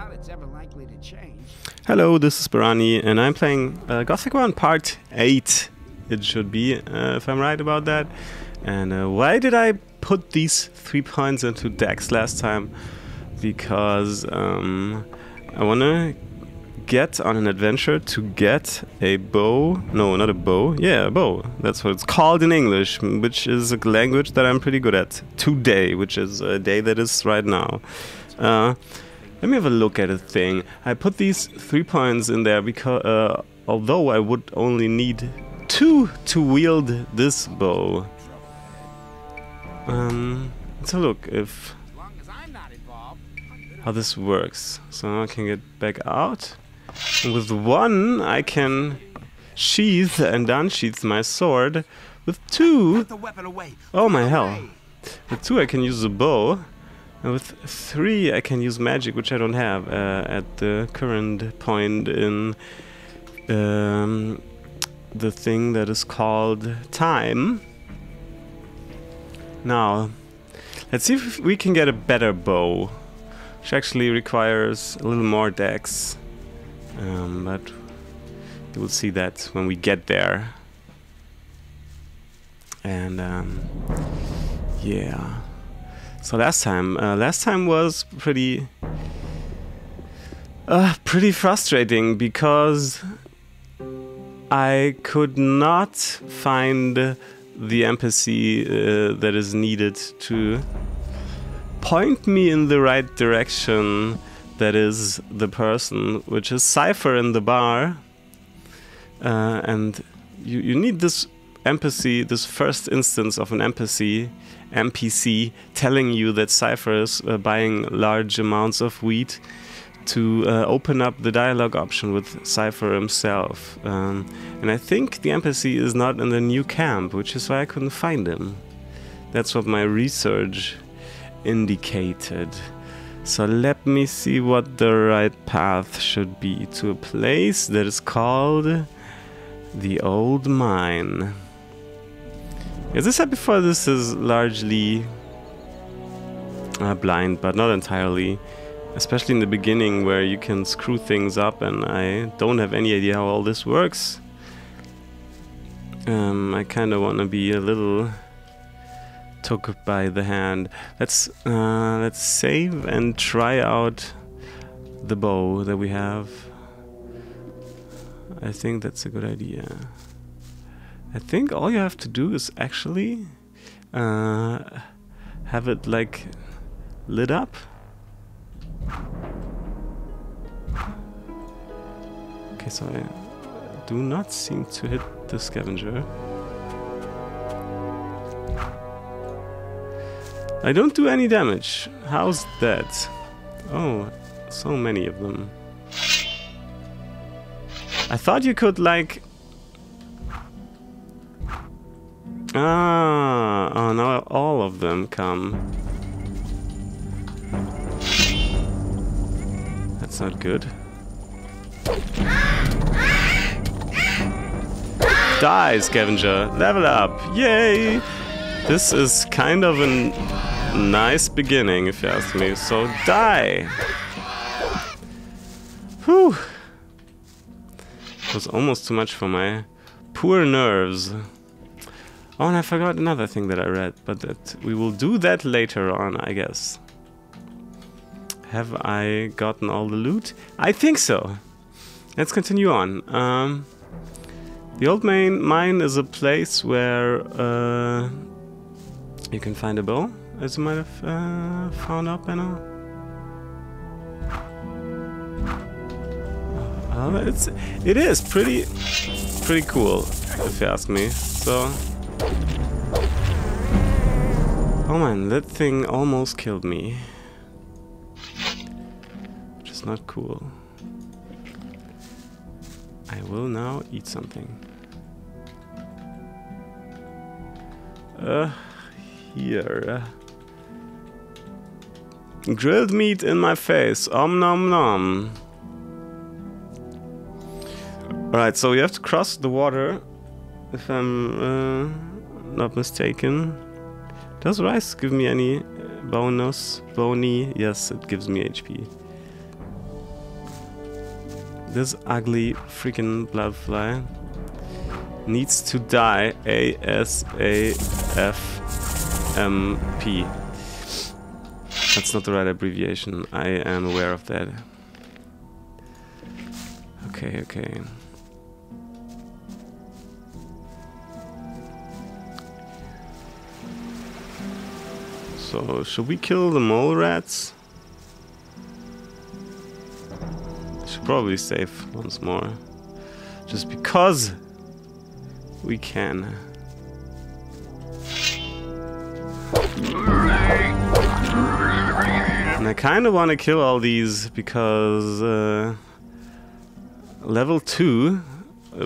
doubt it's ever likely to change. Hello, this is Barani, and I'm playing Gothic 1 Part 8. It should be, if I'm right about that. And why did I put these 3 points into Dex last time? Because I want to get on an adventure to get a bow. No, not a bow. Yeah, a bow. That's what it's called in English, which is a language that I'm pretty good at. Today, which is a day that is right now. Let me have a look at a thing. I put these 3 points in there because although I would only need 2 to wield this bow. Let's have a look if how this works. So now I can get back out. And with 1 I can sheath and unsheath my sword. With 2, oh my hell. With 2 I can use the bow. And with 3 I can use magic, which I don't have at the current point in the thing that is called time. Now, let's see if we can get a better bow, which actually requires a little more dex, but you will see that when we get there. And yeah, so last time was pretty frustrating because I could not find the NPC that is needed to point me in the right direction. That is the person, which is Cypher in the bar, and you need this NPC, this first instance of an NPC telling you that Cypher is buying large amounts of wheat, to open up the dialogue option with Cypher himself. And I think the NPC is not in the new camp, which is why I couldn't find him. That's what my research indicated. So let me see what the right path should be to a place that is called the Old Mine. As I said before, this is largely blind, but not entirely. Especially in the beginning, where you can screw things up, and I don't have any idea how all this works. I kind of want to be a little took by the hand. Let's save and try out the bow that we have. I think that's a good idea. I think all you have to do is actually have it like lit up. Okay, so I do not seem to hit the scavenger. I don't do any damage. How's that? Oh, so many of them. I thought you could like... Ah, oh, now all of them come. That's not good. Die, scavenger! Level up! Yay! This is kind of a nice beginning, if you ask me. So die! Whew! It was almost too much for my poor nerves. Oh, and I forgot another thing that I read, but that we will do that later on, I guess. Have I gotten all the loot? I think so! Let's continue on. The Old Mine is a place where you can find a bow, as you might have found out by now. It is pretty cool, if you ask me. So, oh man, that thing almost killed me, which is not cool. I will now eat something. Here. Grilled meat in my face. Om nom nom. Alright, so we have to cross the water, if I'm not mistaken. Does rice give me any bonus? Bony? Yes, it gives me HP. This ugly freaking bloodfly needs to die ASAFMP. That's not the right abbreviation, I am aware of that. Okay, okay. So, should we kill the mole rats? Should probably save once more. Just because we can. And I kind of want to kill all these because level 2,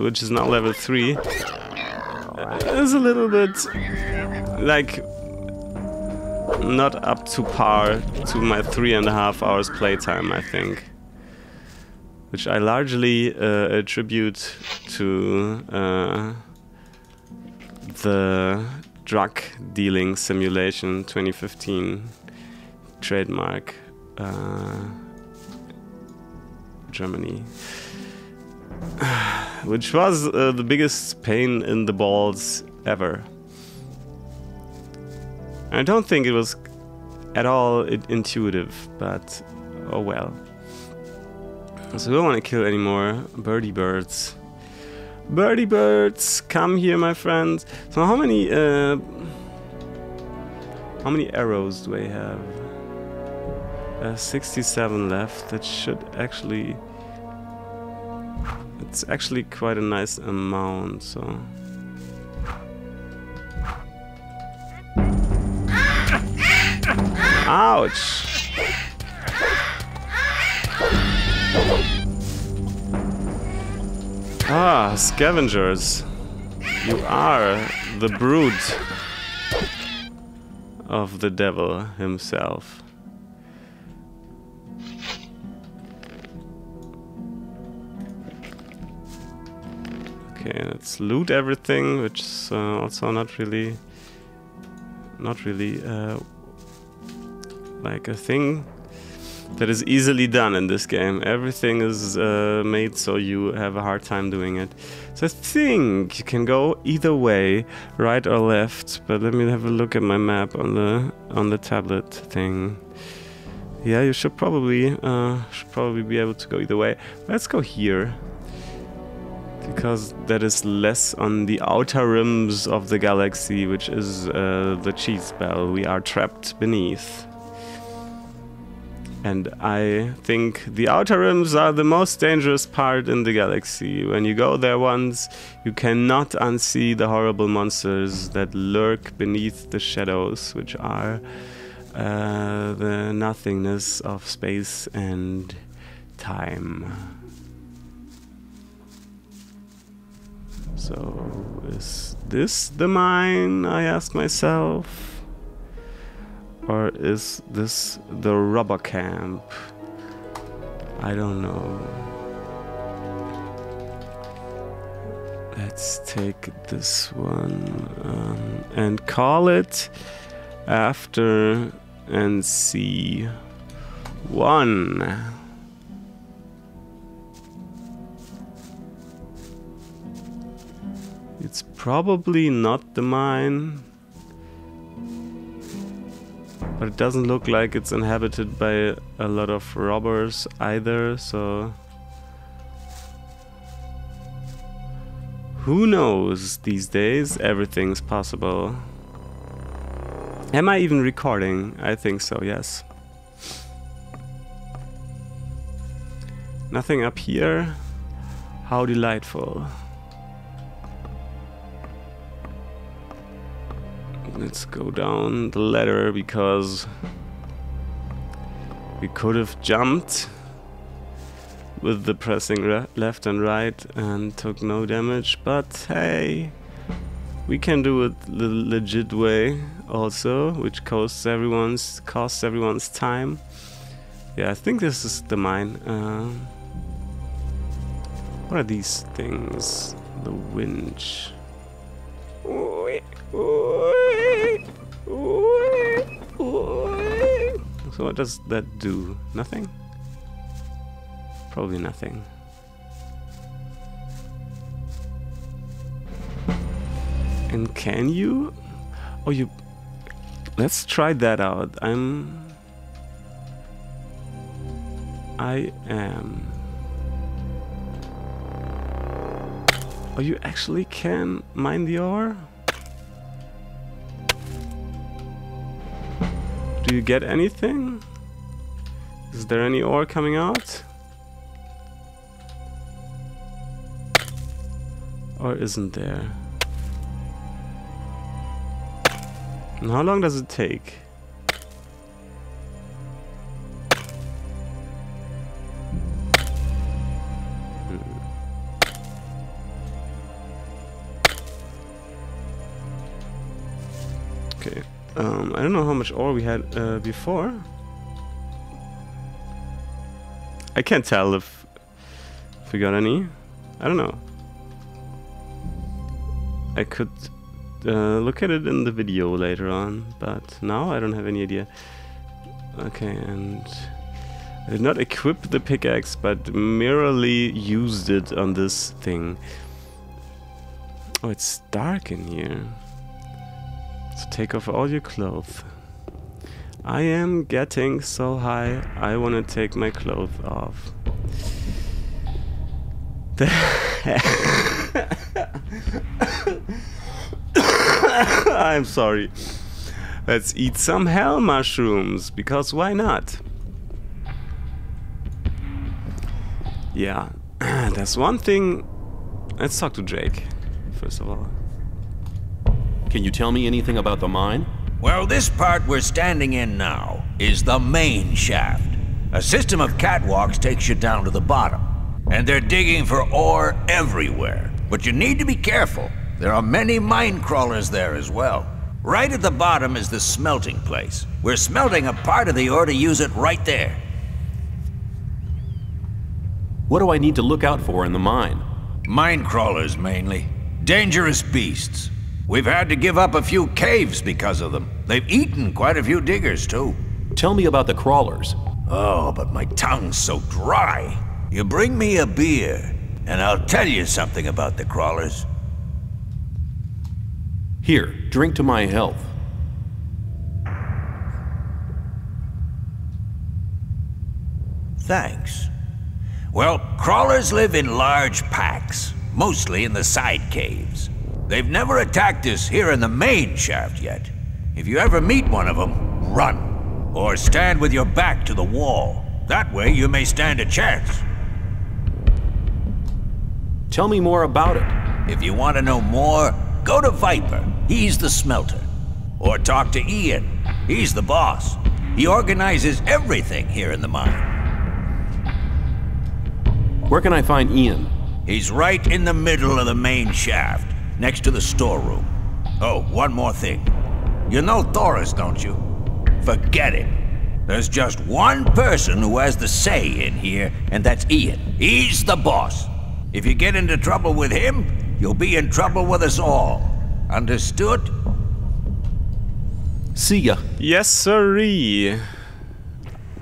which is now level 3, is a little bit like not up to par to my 3.5 hours playtime, I think, which I largely attribute to the drug dealing simulation 2015 trademark Germany, which was the biggest pain in the balls ever. I don't think it was at all intuitive, but oh well. So we don't want to kill any more birdie birds. Birdie birds, come here, my friends. So how many arrows do I have? 67 left. That should actually... It's actually quite a nice amount, so... Ouch! Ah, scavengers. You are the brood of the devil himself. Okay, let's loot everything, which is also not really like a thing that is easily done in this game. Everything is made so you have a hard time doing it. So I think you can go either way, right or left, but let me have a look at my map on the tablet thing. Yeah, you should probably be able to go either way. Let's go here, because that is less on the outer rims of the galaxy, which is the cheese bell we are trapped beneath. And I think the outer rims are the most dangerous part in the galaxy. When you go there once, you cannot unsee the horrible monsters that lurk beneath the shadows, which are the nothingness of space and time. So, is this the mine, I asked myself? Or is this the rubber camp? I don't know. Let's take this one and call it after NC1. It's probably not the mine. But it doesn't look like it's inhabited by a lot of robbers either, so... Who knows these days? Everything's possible. Am I even recording? I think so, yes. Nothing up here. How delightful. Let's go down the ladder, because we could have jumped with the pressing left and right and took no damage, but hey, we can do it the legit way also, which costs everyone's time. Yeah, I think this is the mine. What are these things? The winch. So what does that do? Nothing? Probably nothing. And can you? Oh, you... Let's try that out. I am... Oh, you actually can mine the ore? Do you get anything? Is there any ore coming out? Or isn't there? And how long does it take? Okay. I don't know how much ore we had before. I can't tell if we got any. I don't know. I could look at it in the video later on, but now I don't have any idea. Okay, and I did not equip the pickaxe, but merely used it on this thing. Oh, it's dark in here. So take off all your clothes. I am getting so high, I wanna take my clothes off. I'm sorry. Let's eat some hell mushrooms, because why not? Yeah, that's one thing. Let's talk to Jake, first of all. Can you tell me anything about the mine? Well, this part we're standing in now is the main shaft. A system of catwalks takes you down to the bottom. And they're digging for ore everywhere. But you need to be careful. There are many mine crawlers there as well. Right at the bottom is the smelting place. We're smelting a part of the ore to use it right there. What do I need to look out for in the mine? Mine crawlers mainly. Dangerous beasts. We've had to give up a few caves because of them. They've eaten quite a few diggers, too. Tell me about the crawlers. Oh, but my tongue's so dry. You bring me a beer, and I'll tell you something about the crawlers. Here, drink to my health. Thanks. Well, crawlers live in large packs, mostly in the side caves. They've never attacked us here in the main shaft yet. If you ever meet one of them, run. Or stand with your back to the wall. That way you may stand a chance. Tell me more about it. If you want to know more, go to Viper. He's the smelter. Or talk to Ian. He's the boss. He organizes everything here in the mine. Where can I find Ian? He's right in the middle of the main shaft. Next to the storeroom. Oh, one more thing. You know Thoris, don't you? Forget it. There's just one person who has the say in here, and that's Ian. He's the boss. If you get into trouble with him, you'll be in trouble with us all. Understood? See ya. Yes, sirree.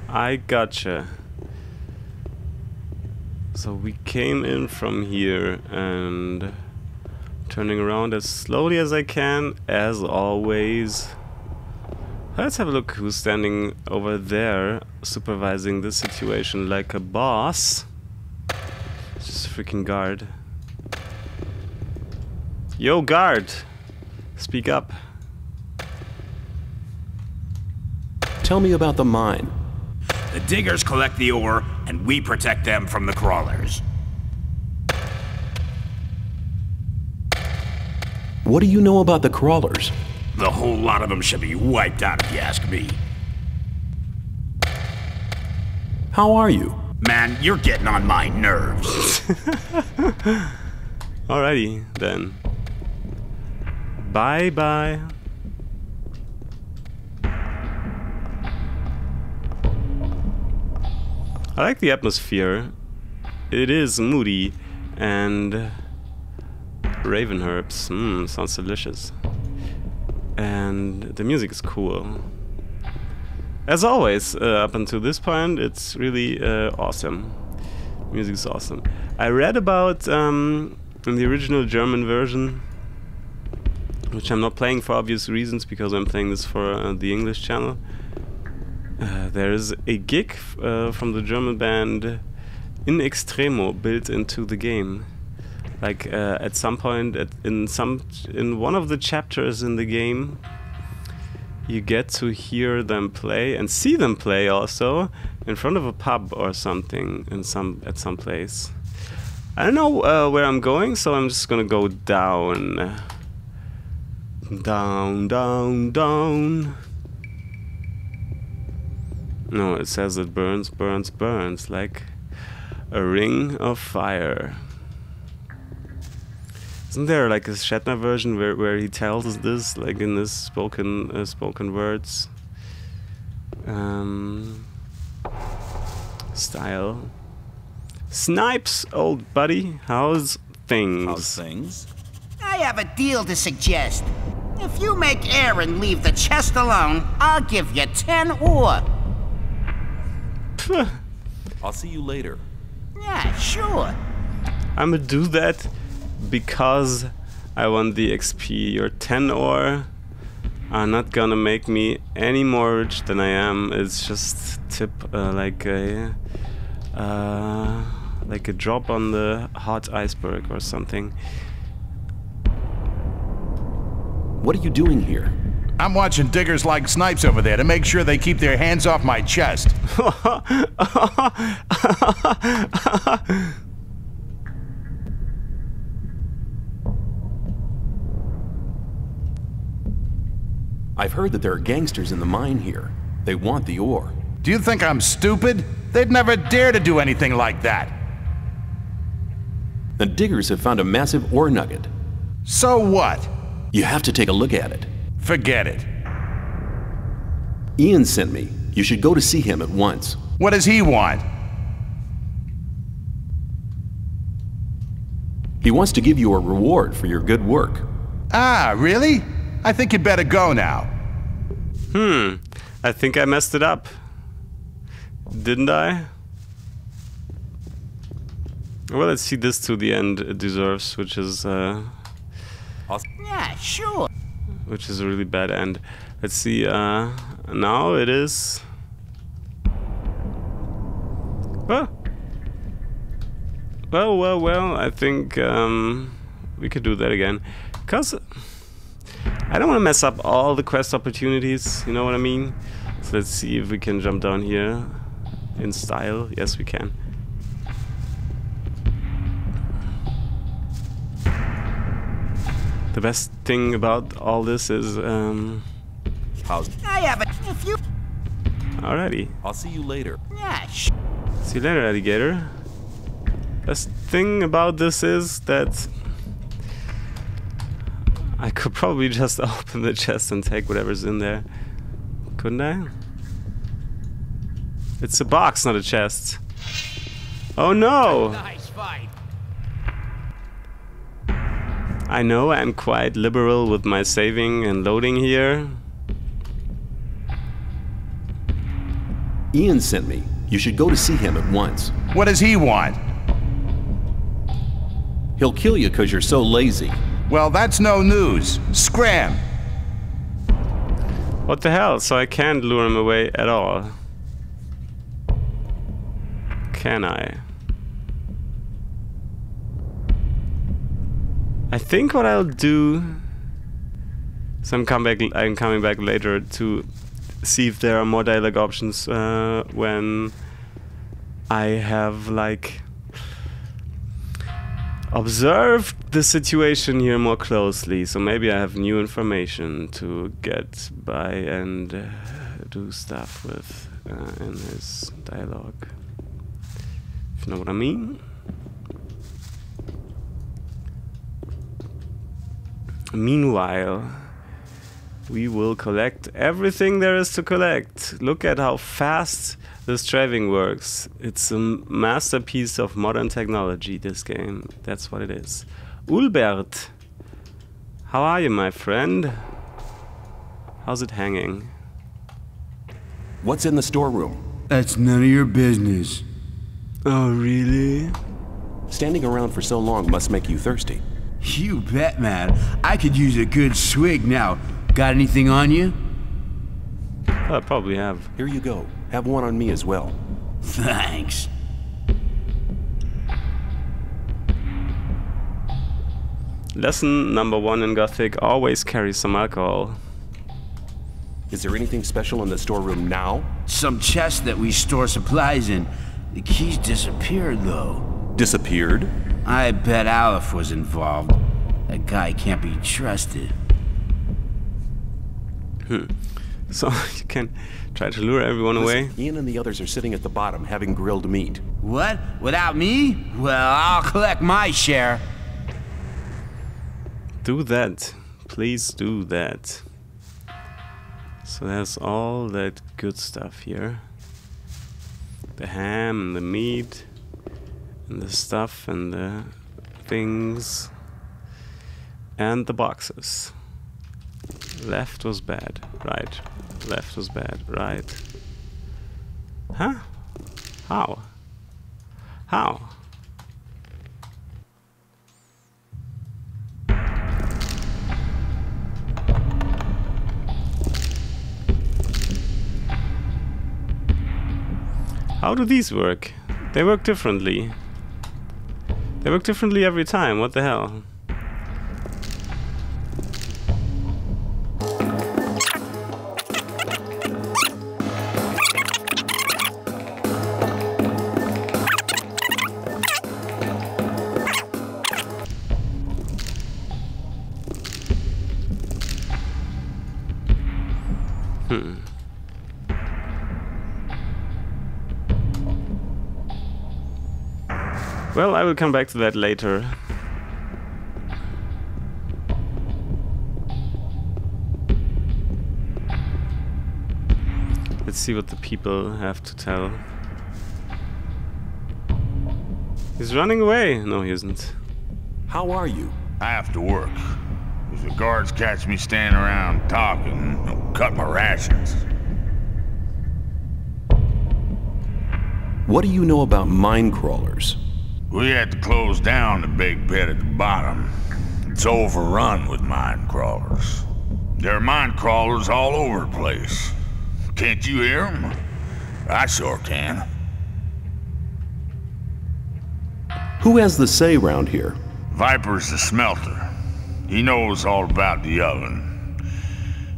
I gotcha. So we came in from here and... Turning around as slowly as I can, as always. Let's have a look who's standing over there, supervising this situation like a boss. Just a freaking guard. Yo, guard! Speak up. Tell me about the mine. The diggers collect the ore, and we protect them from the crawlers. What do you know about the crawlers? The whole lot of them should be wiped out, if you ask me. How are you? Man, you're getting on my nerves. Alrighty, then. Bye-bye. I like the atmosphere. It is moody and... Raven herbs, sounds delicious. And the music is cool. As always, up until this point, it's really awesome. Music is awesome. I read about in the original German version which I'm not playing for obvious reasons because I'm playing this for the English channel. There is a gig from the German band In Extremo built into the game. Like at some point in one of the chapters in the game, you get to hear them play and see them play also in front of a pub or something in at some place. I don't know where I'm going, so I'm just gonna go down. Down, down, down. No, it says it burns, burns, burns, like a ring of fire. Isn't there like a Shatner version where he tells us this, like in his spoken words style? Snipes, old buddy, how's things? How's things? I have a deal to suggest. If you make Aaron leave the chest alone, I'll give you 10 ore. I'll see you later. Yeah, sure. I'ma do that because I want the XP. Your 10 ore are not gonna make me any more rich than I am. It's just tip like a drop on the hot iceberg or something. What are you doing here? I'm watching diggers like snipes over there to make sure they keep their hands off my chest. I've heard that there are gangsters in the mine here. They want the ore. Do you think I'm stupid? They'd never dare to do anything like that. The diggers have found a massive ore nugget. So what? You have to take a look at it. Forget it. Ian sent me. You should go to see him at once. What does he want? He wants to give you a reward for your good work. Ah, really? I think you'd better go now. I think I messed it up. Didn't I? Well, let's see this to the end it deserves, which is yeah, sure. Which is a really bad end. Let's see, now it is... Well, I think we could do that again. 'Cause I don't want to mess up all the quest opportunities, you know what I mean? So let's see if we can jump down here in style. Yes, we can. The best thing about all this is Alrighty. I'll see you later. Yeah. See you later, alligator. Best thing about this is that I could probably just open the chest and take whatever's in there. Couldn't I? It's a box, not a chest. Oh no! Nice fight. I know I'm quite liberal with my saving and loading here. Ian sent me. You should go to see him at once. What does he want? He'll kill you because you're so lazy. Well, that's no news. Scram! What the hell? So I can't lure him away at all. Can I? I think what I'll do... So I'm coming back later to see if there are more dialogue options when I have, like... observed the situation here more closely, so maybe I have new information to get by and do stuff with in his dialogue. If you know what I mean? Meanwhile, we will collect everything there is to collect. Look at how fast this driving works. It's a masterpiece of modern technology, this game. That's what it is. Ulbert! How are you, my friend? How's it hanging? What's in the storeroom? That's none of your business. Oh, really? Standing around for so long must make you thirsty. You bet, man. I could use a good swig now. Got anything on you? I probably have. Here you go. Have one on me as well. Thanks. Lesson number 1 in Gothic, always carry some alcohol. Is there anything special in the storeroom now? Some chest that we store supplies in. The keys disappeared, though. Disappeared? I bet Aleph was involved. That guy can't be trusted. So you can try to lure everyone away. Ian and the others are sitting at the bottom, having grilled meat. What? Without me? Well, I'll collect my share. Do that. Please do that. So there's all that good stuff here. The ham and the meat and the stuff and the things and the boxes. Left was bad, right. Left was bad, right. Huh? How? How? How do these work? They work differently. They work differently every time, what the hell? Well, I will come back to that later. Let's see what the people have to tell. He's running away. No, he isn't. How are you? I have to work. If the guards catch me standing around talking, they'll cut my rations. What do you know about mine crawlers? We had to close down the big pit at the bottom. It's overrun with mine crawlers. There are mine crawlers all over the place. Can't you hear them? I sure can. Who has the say round here? Viper's the smelter. He knows all about the oven.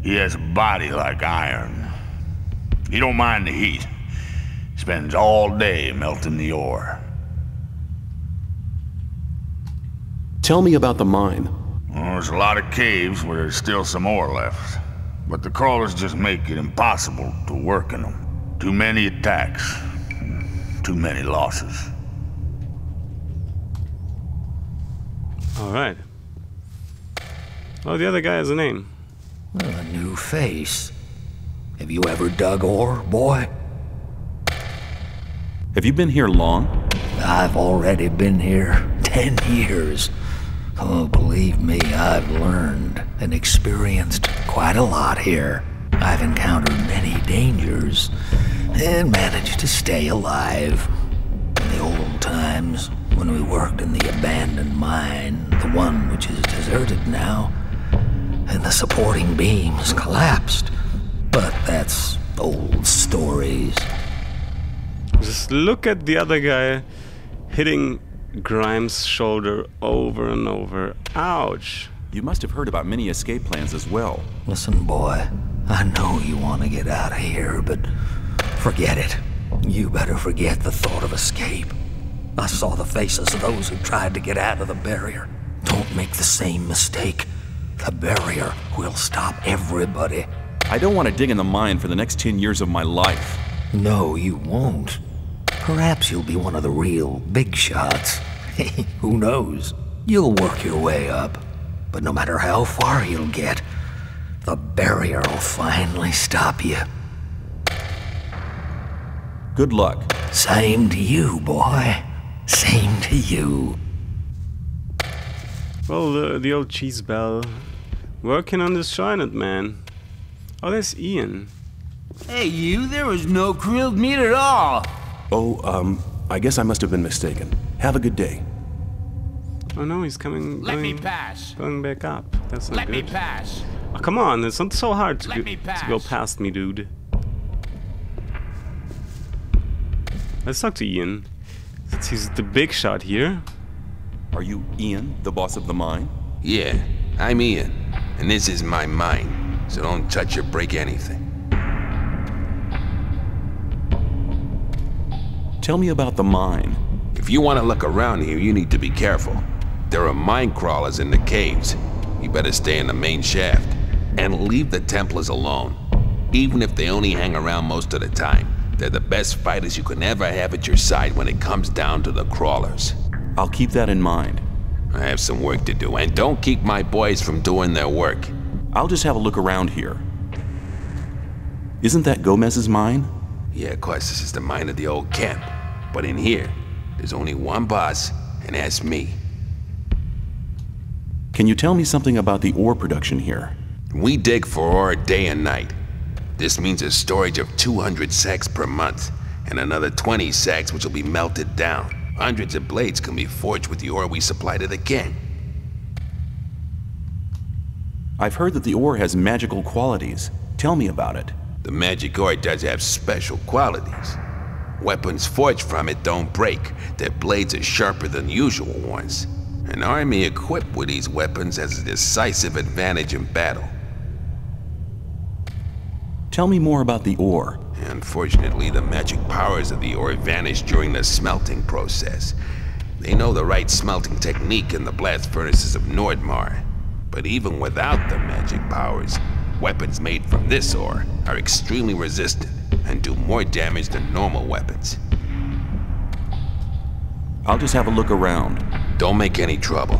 He has a body like iron. He don't mind the heat. Spends all day melting the ore. Tell me about the mine. Well, there's a lot of caves where there's still some ore left. But the crawlers just make it impossible to work in them. Too many attacks. Too many losses. Alright. Oh, the other guy has a name. A new face. Have you ever dug ore, boy? Have you been here long? I've already been here 10 years. Oh, believe me, I've learned and experienced quite a lot here. I've encountered many dangers and managed to stay alive. In the old times, when we worked in the abandoned mine, the one which is deserted now, and the supporting beams collapsed. But that's old stories. Just look at the other guy hitting Grimes' shoulder over and over. Ouch! You must have heard about many escape plans as well. Listen, boy, I know you want to get out of here, but forget it. You better forget the thought of escape. I saw the faces of those who tried to get out of the barrier. Don't make the same mistake. The barrier will stop everybody. I don't want to dig in the mine for the next 10 years of my life. No, you won't. Perhaps you'll be one of the real big shots. Who knows? You'll work your way up. But no matter how far you'll get, the barrier will finally stop you. Good luck. Same to you, boy. Same to you. Well, the old cheese bell. Working on this shrine, man. Oh, there's Ian. Hey, you. There was no grilled meat at all. Oh, I guess I must have been mistaken. Have a good day. Oh no, he's coming. Going back up. That's not good. Let me pass. Oh, come on, it's not so hard to go past me, dude. Let's talk to Ian. Since he's the big shot here. Are you Ian, the boss of the mine? Yeah, I'm Ian, and this is my mine, so don't touch or break anything. Tell me about the mine. If you want to look around here, you need to be careful. There are mine crawlers in the caves. You better stay in the main shaft, and leave the Templars alone. Even if they only hang around most of the time, they're the best fighters you can ever have at your side when it comes down to the crawlers. I'll keep that in mind. I have some work to do, and don't keep my boys from doing their work. I'll just have a look around here. Isn't that Gomez's mine? Yeah, of course, this is the mine of the old camp. But in here, there's only one boss, and that's me. Can you tell me something about the ore production here? We dig for ore day and night. This means a storage of 200 sacks per month, and another 20 sacks which will be melted down. Hundreds of blades can be forged with the ore we supply to the king. I've heard that the ore has magical qualities. Tell me about it. The magic ore does have special qualities. Weapons forged from it don't break. Their blades are sharper than usual ones. An army equipped with these weapons has a decisive advantage in battle. Tell me more about the ore. Unfortunately, the magic powers of the ore vanish during the smelting process. They know the right smelting technique in the blast furnaces of Nordmar. But even without the magic powers, weapons made from this ore are extremely resistant and do more damage than normal weapons. I'll just have a look around. Don't make any trouble.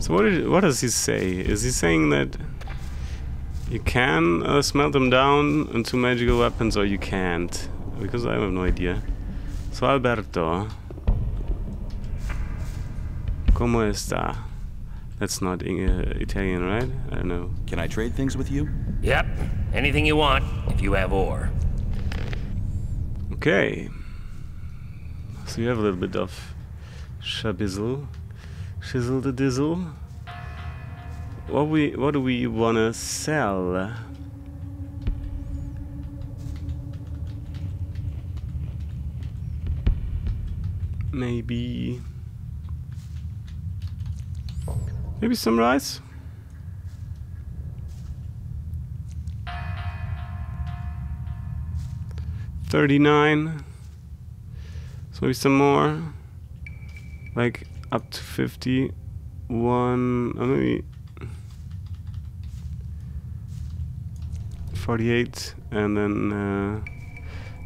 So what does he say? Is he saying that you can smelt them down into magical weapons, or you can't? Because I have no idea. So Alberto, ¿Cómo está? That's not Italian, right? I don't know. Can I trade things with you? Yep. Anything you want, if you have ore. Okay. So you have a little bit of shabizzle, shizzle the dizzle. What do we wanna sell? Maybe some rice? $39. So maybe some more. Like up to 51, or maybe 48, and then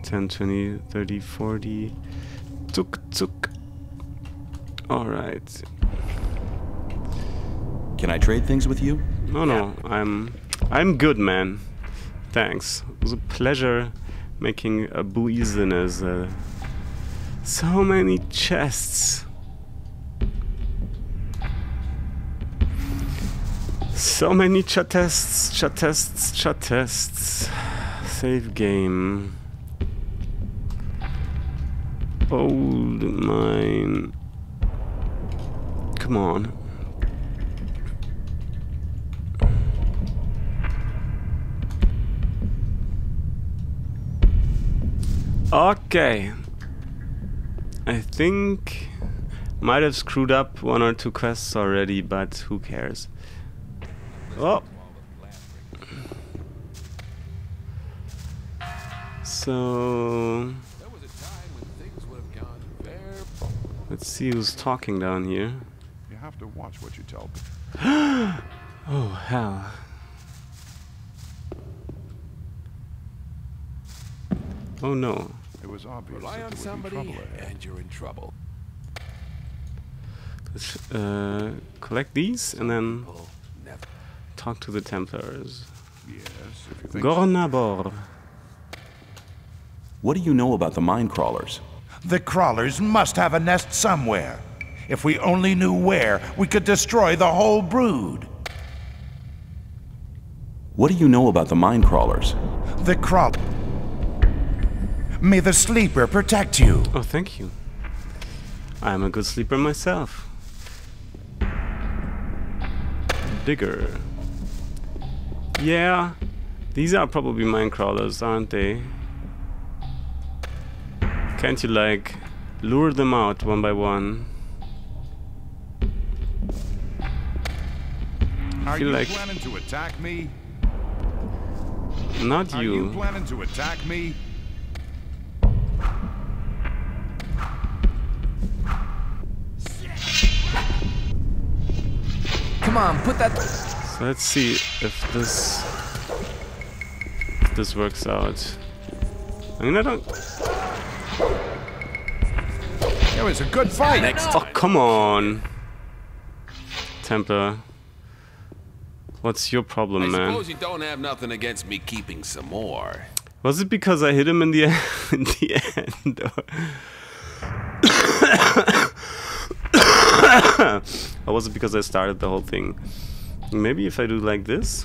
10, 20, 30, 40. Tuk. Alright. Can I trade things with you? No, I'm good, man. Thanks. It was a pleasure making a buisiness. So many chests. So many chat tests. Save game. Old Mine. Come on. Okay. I think might have screwed up one or two quests already, but who cares? Oh. So let's see who's talking down here. You have to watch what you tell people. Oh hell. Oh no. It was obvious. Rely on somebody and you're in trouble. Let's collect these and then talk to the Templars. Yes, Gornabor. What do you know about the mine crawlers? The crawlers must have a nest somewhere. If we only knew where, we could destroy the whole brood. What do you know about the mine crawlers? The crawlers. May the sleeper protect you. Oh, thank you. I'm a good sleeper myself. digger. Yeah, these are probably mine crawlers, aren't they? Can't you like lure them out one by one? I feel like... Are you planning to attack me? Not you. Are you planning to attack me? Come on, put that... So let's see if this works out. I mean, I don't... It was a good fight! Next time. Oh, come on! Templar. What's your problem, man? I suppose you don't have nothing against me keeping some more. Was it because I hit him in the end? Or was it because I started the whole thing? Maybe if I do like this?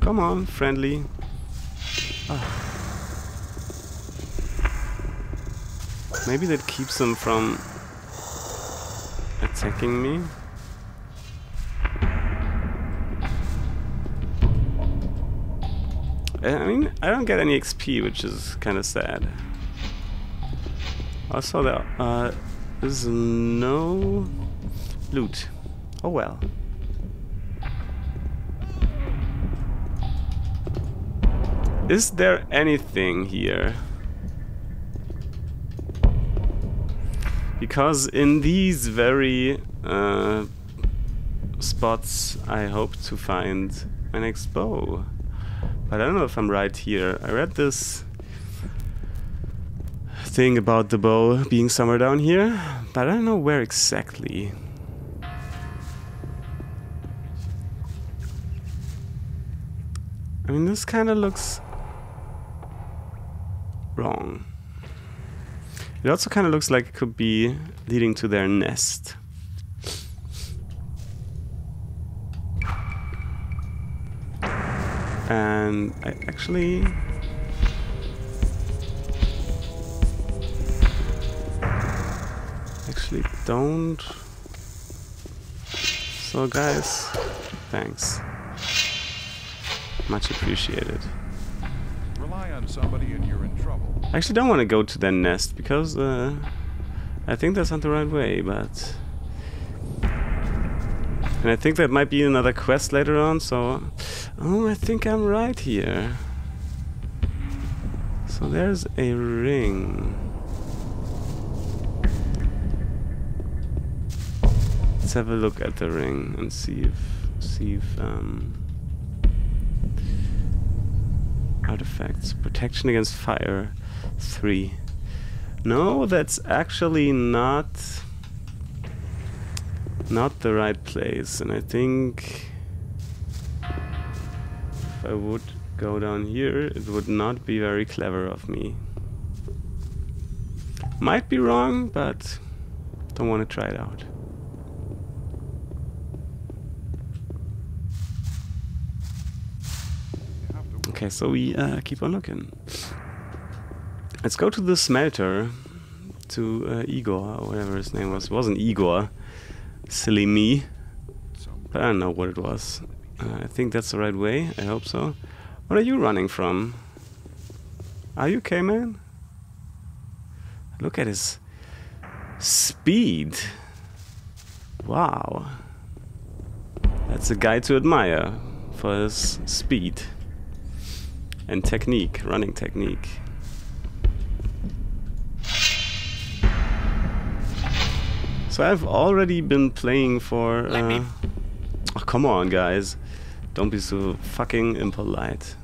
Come on, friendly. Maybe that keeps them from attacking me? I mean, I don't get any XP, which is kind of sad. Also, there is no loot. Oh well. Is there anything here? Because in these very spots, I hope to find my next bow. But I don't know if I'm right here. I read this thing about the bow being somewhere down here, but I don't know where exactly. I mean, this kind of looks wrong. It also kind of looks like it could be leading to their nest. And I actually... don't... So guys, thanks. Much appreciated. Rely on somebody and you're in trouble. I actually don't want to go to their nest because I think that's not the right way, but... And I think that might be another quest later on, so... Oh, I think I'm right here. So there's a ring. Let's have a look at the ring and see if artifacts, protection against fire 3. No, that's actually not the right place, and I think I would go down here, it would not be very clever of me. Might be wrong, but don't want to try it out. Okay, so we keep on looking. Let's go to the smelter, to Igor, or whatever his name was. It wasn't Igor, silly me, but I don't know what it was. I think that's the right way. I hope so. What are you running from? Are you okay, man? Look at his speed. Wow. That's a guy to admire for his speed and technique, running technique. So I've already been playing for... Oh, come on, guys. Don't be so fucking impolite.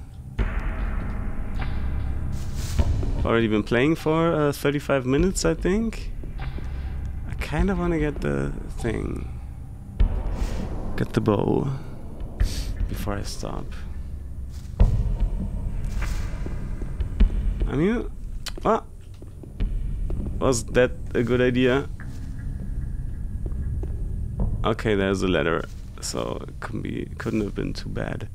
Already been playing for 35 minutes, I think. I kind of want to get the thing. Get the bow. Before I stop. I mean... Ah! Was that a good idea? Okay, there's a ladder. So it couldn't have been too bad.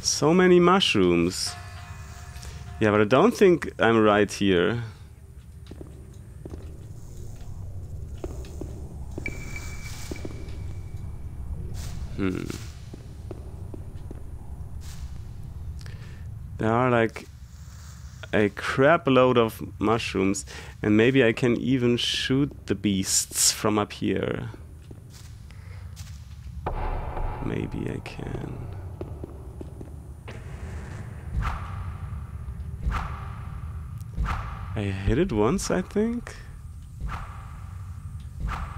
So many mushrooms. Yeah, but I don't think I'm right here. There are like a crap load of mushrooms, and maybe I can even shoot the beasts from up here. Maybe I can. I hit it once, I think.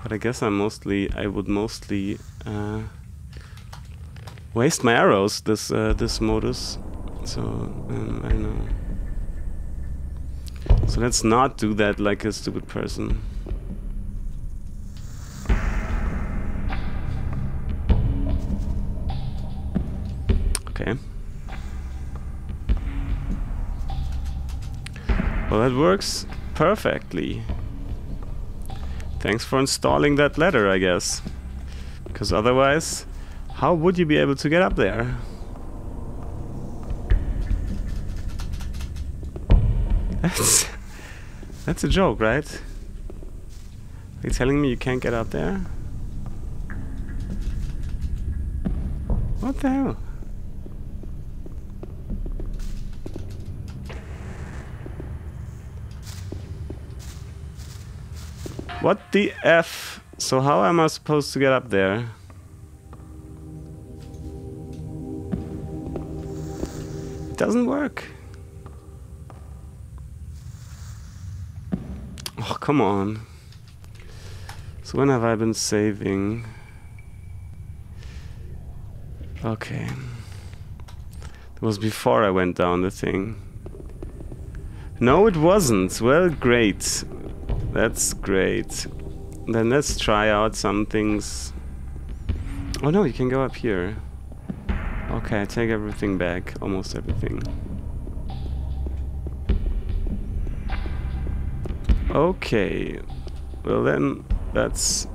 But I guess I would mostly waste my arrows this modus. So I don't know. So let's not do that like a stupid person. Okay. Well, that works perfectly. Thanks for installing that ladder, I guess. Because otherwise, how would you be able to get up there? That's a joke, right? Are you telling me you can't get up there? What the hell? What the F? So how am I supposed to get up there? It doesn't work. Oh, come on. So when have I been saving? Okay. It was before I went down the thing. No, it wasn't. Well, great. That's great. Then let's try out some things. Oh no, you can go up here. Okay, I take everything back. Almost everything. Okay, well then, that's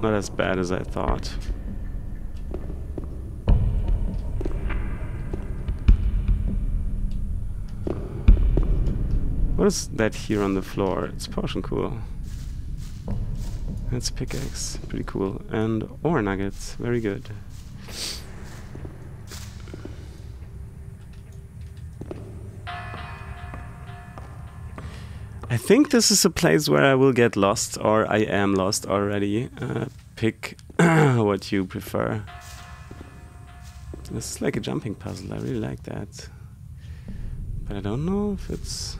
not as bad as I thought. What is that here on the floor? It's potion cool. That's pickaxe, pretty cool. And ore nuggets, very good. I think this is a place where I will get lost, or I am lost already. Pick what you prefer. This is like a jumping puzzle, I really like that. But I don't know if it's...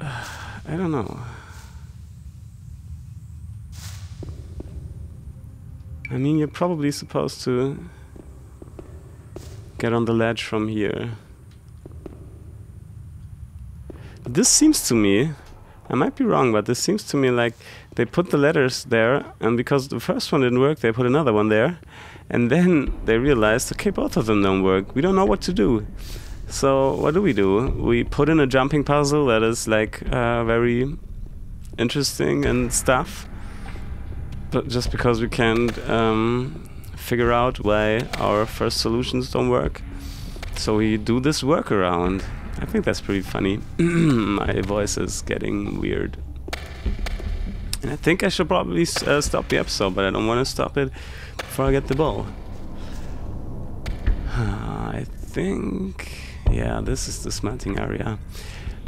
I don't know. I mean, you're probably supposed to get on the ledge from here. This seems to me, I might be wrong, but this seems to me like they put the letters there, and because the first one didn't work, they put another one there, and then they realized, okay, both of them don't work. We don't know what to do. So what do? We put in a jumping puzzle that is like very interesting and stuff, but just because we can't figure out why our first solutions don't work. So we do this workaround. I think that's pretty funny. My voice is getting weird. And I think I should probably stop the episode, but I don't want to stop it before I get the ball. I think... yeah, this is the smelting area.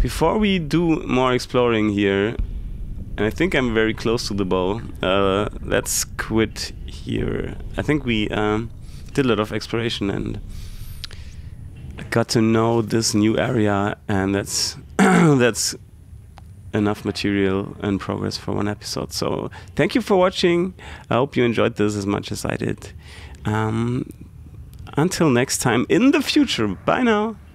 Before we do more exploring here, and I think I'm very close to the bow, let's quit here. I think we did a lot of exploration and got to know this new area, and that's that's enough material and progress for one episode. So thank you for watching. I hope you enjoyed this as much as I did. Until next time in the future. Bye now.